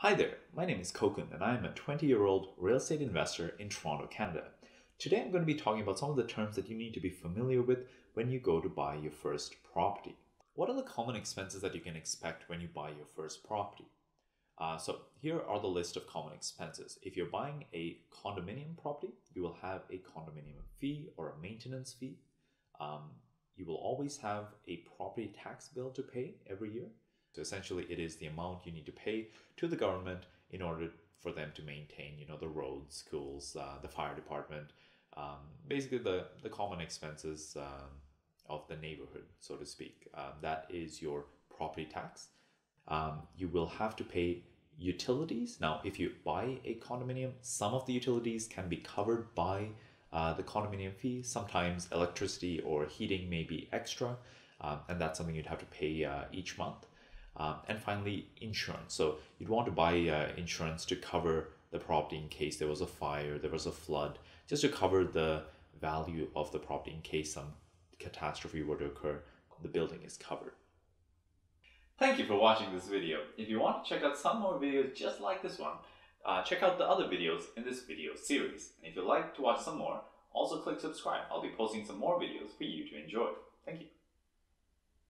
Hi there, my name is Kokun and I am a 20-year-old real estate investor in Toronto, Canada. Today I'm going to be talking about some of the terms that you need to be familiar with when you go to buy your first property. What are the common expenses that you can expect when you buy your first property? So here are the list of common expenses. If you're buying a condominium property, you will have a condominium fee or a maintenance fee. You will always have a property tax bill to pay every year. So essentially, it is the amount you need to pay to the government in order for them to maintain, the roads, schools, the fire department, basically the common expenses of the neighborhood, so to speak. That is your property tax. You will have to pay utilities. Now, if you buy a condominium, some of the utilities can be covered by the condominium fee. Sometimes electricity or heating may be extra, and that's something you'd have to pay each month. And finally, insurance. So you'd want to buy insurance to cover the property in case there was a fire, there was a flood, just to cover the value of the property in case some catastrophe were to occur, the building is covered. Thank you for watching this video. If you want to check out some more videos just like this one, check out the other videos in this video series. And if you'd like to watch some more, also click subscribe. I'll be posting some more videos for you to enjoy. Thank you.